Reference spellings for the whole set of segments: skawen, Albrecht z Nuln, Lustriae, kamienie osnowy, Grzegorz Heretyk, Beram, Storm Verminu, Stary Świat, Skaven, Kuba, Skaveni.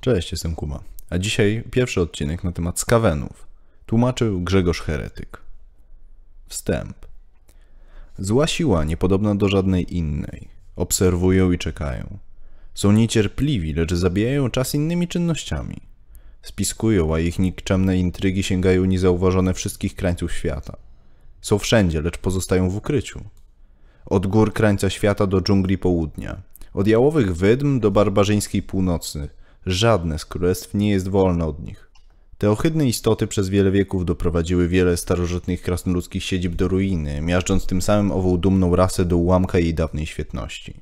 Cześć, jestem Kuba, a dzisiaj pierwszy odcinek na temat skawenów. Tłumaczył Grzegorz Heretyk. Wstęp. Zła siła niepodobna do żadnej innej. Obserwują i czekają. Są niecierpliwi, lecz zabijają czas innymi czynnościami. Spiskują, a ich nikczemne intrygi sięgają niezauważone wszystkich krańców świata. Są wszędzie, lecz pozostają w ukryciu. Od gór krańca świata do dżungli południa, od jałowych wydm do barbarzyńskiej północy, żadne z królestw nie jest wolne od nich. Te ohydne istoty przez wiele wieków doprowadziły wiele starożytnych krasnoludzkich siedzib do ruiny, miażdżąc tym samym ową dumną rasę do ułamka jej dawnej świetności.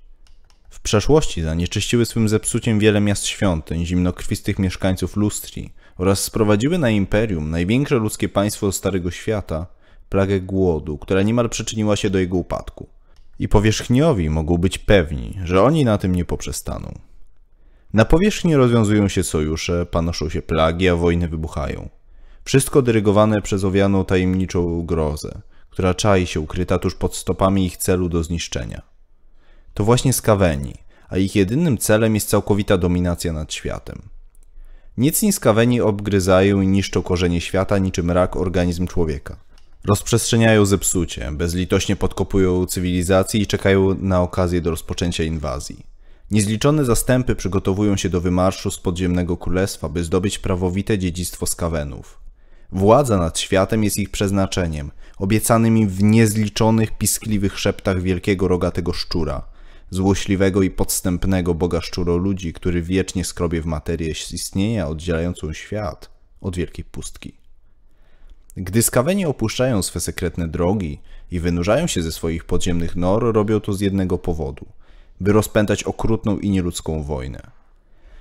W przeszłości zanieczyściły swym zepsuciem wiele miast świątyń, zimnokrwistych mieszkańców Lustrii oraz sprowadziły na imperium, największe ludzkie państwo Starego Świata, plagę głodu, która niemal przyczyniła się do jego upadku. I powierzchniowi mogą być pewni, że oni na tym nie poprzestaną. Na powierzchni rozwiązują się sojusze, panoszą się plagi, a wojny wybuchają. Wszystko dyrygowane przez owianą tajemniczą grozę, która czai się ukryta tuż pod stopami ich celu do zniszczenia. To właśnie Skaveni, a ich jedynym celem jest całkowita dominacja nad światem. Niecni Skaveni obgryzają i niszczą korzenie świata niczym rak organizm człowieka. Rozprzestrzeniają zepsucie, bezlitośnie podkopują cywilizację i czekają na okazję do rozpoczęcia inwazji. Niezliczone zastępy przygotowują się do wymarszu z podziemnego królestwa, by zdobyć prawowite dziedzictwo Skawenów. Władza nad światem jest ich przeznaczeniem, obiecanym im w niezliczonych, piskliwych szeptach wielkiego rogatego szczura, złośliwego i podstępnego boga szczuroludzi, który wiecznie skrobie w materię istnienia oddzielającą świat od wielkiej pustki. Gdy Skaveni opuszczają swe sekretne drogi i wynurzają się ze swoich podziemnych nor, robią to z jednego powodu – by rozpętać okrutną i nieludzką wojnę.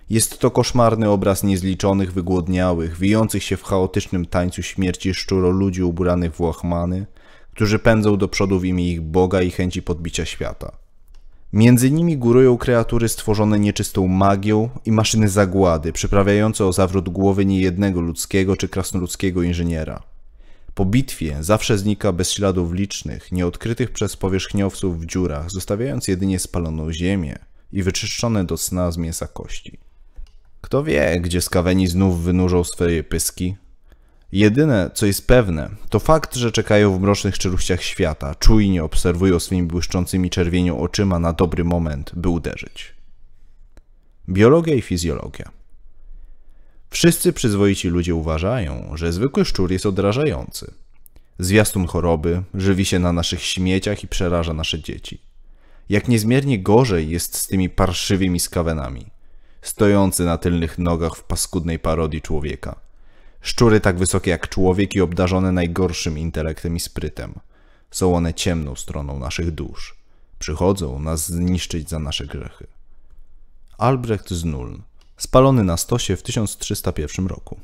Jest to koszmarny obraz niezliczonych, wygłodniałych, wijących się w chaotycznym tańcu śmierci szczuroludzi uburanych w łachmany, którzy pędzą do przodu w imię ich Boga i chęci podbicia świata. Między nimi górują kreatury stworzone nieczystą magią i maszyny zagłady, przyprawiające o zawrót głowy niejednego ludzkiego czy krasnoludzkiego inżyniera. Po bitwie zawsze znika bez śladów licznych, nieodkrytych przez powierzchniowców w dziurach, zostawiając jedynie spaloną ziemię i wyczyszczone do sna z mięsa kości. Kto wie, gdzie Skaveni znów wynurzą swoje pyski? Jedyne, co jest pewne, to fakt, że czekają w mrocznych czeluściach świata, czujnie obserwują swymi błyszczącymi czerwienią oczyma na dobry moment, by uderzyć. Biologia i fizjologia. Wszyscy przyzwoici ludzie uważają, że zwykły szczur jest odrażający. Zwiastun choroby, żywi się na naszych śmieciach i przeraża nasze dzieci. Jak niezmiernie gorzej jest z tymi parszywymi skawenami, stojący na tylnych nogach w paskudnej parodii człowieka. Szczury tak wysokie jak człowiek i obdarzone najgorszym intelektem i sprytem. Są one ciemną stroną naszych dusz. Przychodzą nas zniszczyć za nasze grzechy. Albrecht z Nuln. Spalony na stosie w 1301 roku.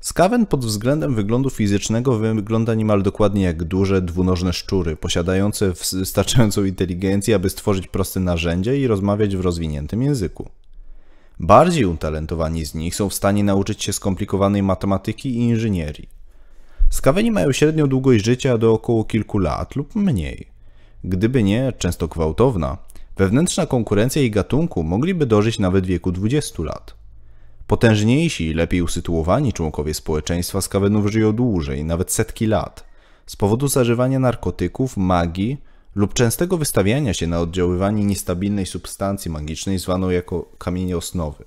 Skawen pod względem wyglądu fizycznego wygląda niemal dokładnie jak duże, dwunożne szczury, posiadające wystarczającą inteligencję, aby stworzyć proste narzędzie i rozmawiać w rozwiniętym języku. Bardziej utalentowani z nich są w stanie nauczyć się skomplikowanej matematyki i inżynierii. Skaveni mają średnią długość życia do około kilku lat lub mniej. Gdyby nie, często gwałtowna, wewnętrzna konkurencja ich gatunku mogliby dożyć nawet wieku 20 lat. Potężniejsi i lepiej usytuowani członkowie społeczeństwa Skawenów żyją dłużej, nawet setki lat, z powodu zażywania narkotyków, magii lub częstego wystawiania się na oddziaływanie niestabilnej substancji magicznej zwanej jako kamienie osnowy.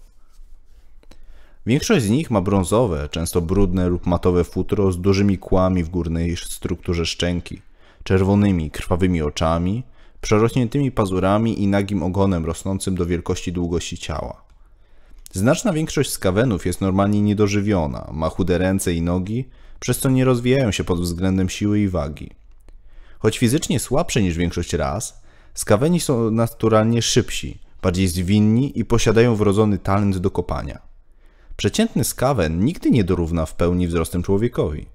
Większość z nich ma brązowe, często brudne lub matowe futro z dużymi kłami w górnej strukturze szczęki, czerwonymi, krwawymi oczami, przerośniętymi pazurami i nagim ogonem rosnącym do wielkości długości ciała. Znaczna większość skawenów jest normalnie niedożywiona, ma chude ręce i nogi, przez co nie rozwijają się pod względem siły i wagi. Choć fizycznie słabsze niż większość ras, skaweni są naturalnie szybsi, bardziej zwinni i posiadają wrodzony talent do kopania. Przeciętny skawen nigdy nie dorówna w pełni wzrostem człowiekowi.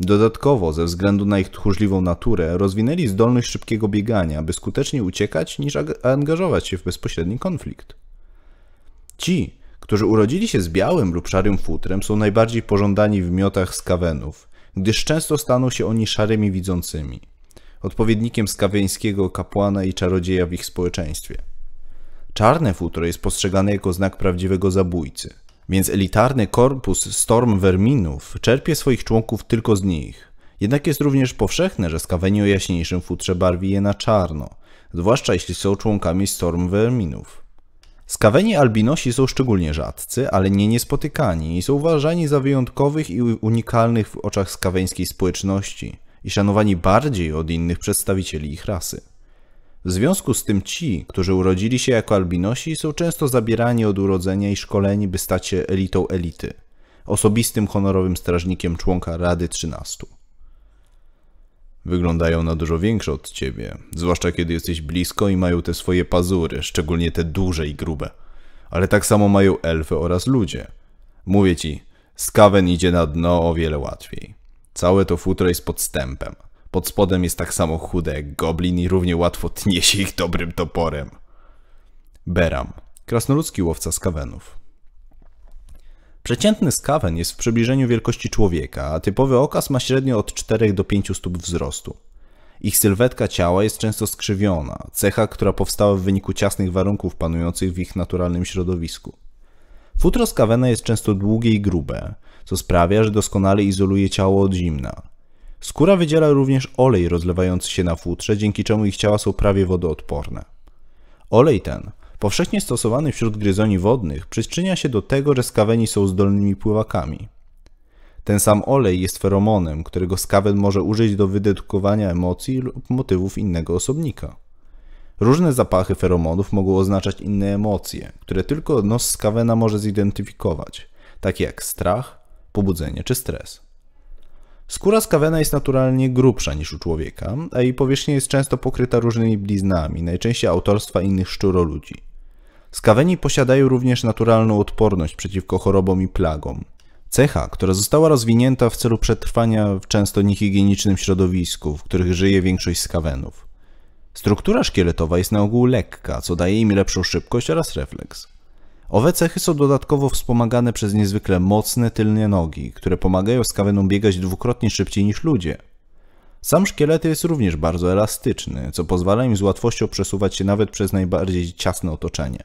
Dodatkowo, ze względu na ich tchórzliwą naturę, rozwinęli zdolność szybkiego biegania, by skutecznie uciekać niż angażować się w bezpośredni konflikt. Ci, którzy urodzili się z białym lub szarym futrem, są najbardziej pożądani w miotach skawenów, gdyż często staną się oni szarymi widzącymi, odpowiednikiem skaweńskiego kapłana i czarodzieja w ich społeczeństwie. Czarne futro jest postrzegane jako znak prawdziwego zabójcy, więc elitarny korpus Storm Verminów czerpie swoich członków tylko z nich. Jednak jest również powszechne, że Skaveni o jaśniejszym futrze barwi je na czarno, zwłaszcza jeśli są członkami Storm Verminów. Skaveni albinosi są szczególnie rzadcy, ale nie niespotykani i są uważani za wyjątkowych i unikalnych w oczach skaweńskiej społeczności i szanowani bardziej od innych przedstawicieli ich rasy. W związku z tym ci, którzy urodzili się jako albinosi, są często zabierani od urodzenia i szkoleni, by stać się elitą elity, osobistym honorowym strażnikiem członka Rady 13. Wyglądają na dużo większe od ciebie, zwłaszcza kiedy jesteś blisko i mają te swoje pazury, szczególnie te duże i grube. Ale tak samo mają elfy oraz ludzie. Mówię ci, Skaven idzie na dno o wiele łatwiej. Całe to futro jest podstępem. Pod spodem jest tak samo chude jak goblin i równie łatwo tnie się ich dobrym toporem. Beram, krasnoludzki łowca skawenów. Przeciętny skawen jest w przybliżeniu wielkości człowieka, a typowy okaz ma średnio od 4 do 5 stóp wzrostu. Ich sylwetka ciała jest często skrzywiona, cecha, która powstała w wyniku ciasnych warunków panujących w ich naturalnym środowisku. Futro skawena jest często długie i grube, co sprawia, że doskonale izoluje ciało od zimna. Skóra wydziela również olej rozlewający się na futrze, dzięki czemu ich ciała są prawie wodoodporne. Olej ten, powszechnie stosowany wśród gryzoni wodnych, przyczynia się do tego, że skaweni są zdolnymi pływakami. Ten sam olej jest feromonem, którego skawen może użyć do wydedukowania emocji lub motywów innego osobnika. Różne zapachy feromonów mogą oznaczać inne emocje, które tylko nos skawena może zidentyfikować, takie jak strach, pobudzenie czy stres. Skóra skawena jest naturalnie grubsza niż u człowieka, a jej powierzchnia jest często pokryta różnymi bliznami, najczęściej autorstwa innych szczuroludzi. Skaweni posiadają również naturalną odporność przeciwko chorobom i plagom. Cecha, która została rozwinięta w celu przetrwania w często niehigienicznym środowisku, w których żyje większość skawenów. Struktura szkieletowa jest na ogół lekka, co daje im lepszą szybkość oraz refleks. Owe cechy są dodatkowo wspomagane przez niezwykle mocne tylne nogi, które pomagają skawenom biegać dwukrotnie szybciej niż ludzie. Sam szkielet jest również bardzo elastyczny, co pozwala im z łatwością przesuwać się nawet przez najbardziej ciasne otoczenie.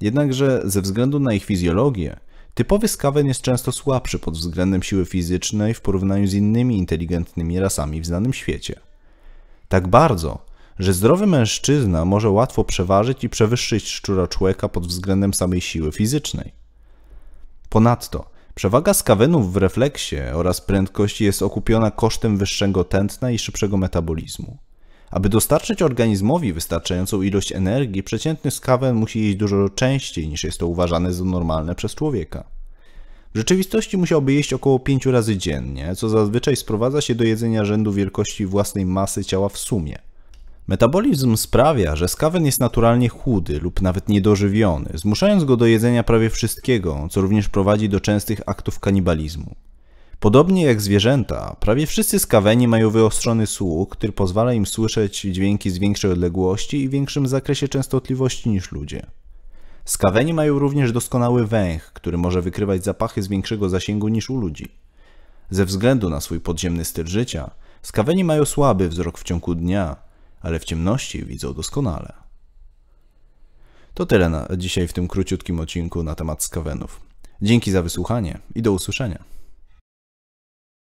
Jednakże ze względu na ich fizjologię, typowy skawen jest często słabszy pod względem siły fizycznej w porównaniu z innymi inteligentnymi rasami w znanym świecie. Tak bardzo, że zdrowy mężczyzna może łatwo przeważyć i przewyższyć szczura człowieka pod względem samej siły fizycznej. Ponadto, przewaga skawenów w refleksie oraz prędkości jest okupiona kosztem wyższego tętna i szybszego metabolizmu. Aby dostarczyć organizmowi wystarczającą ilość energii, przeciętny skawen musi jeść dużo częściej niż jest to uważane za normalne przez człowieka. W rzeczywistości musiałby jeść około 5 razy dziennie, co zazwyczaj sprowadza się do jedzenia rzędu wielkości własnej masy ciała w sumie. Metabolizm sprawia, że skawen jest naturalnie chudy lub nawet niedożywiony, zmuszając go do jedzenia prawie wszystkiego, co również prowadzi do częstych aktów kanibalizmu. Podobnie jak zwierzęta, prawie wszyscy skaweni mają wyostrzony słuch, który pozwala im słyszeć dźwięki z większej odległości i większym zakresie częstotliwości niż ludzie. Skaweni mają również doskonały węch, który może wykrywać zapachy z większego zasięgu niż u ludzi. Ze względu na swój podziemny styl życia, skaweni mają słaby wzrok w ciągu dnia, ale w ciemności widzą doskonale. To tyle na dzisiaj w tym króciutkim odcinku na temat skawenów. Dzięki za wysłuchanie i do usłyszenia.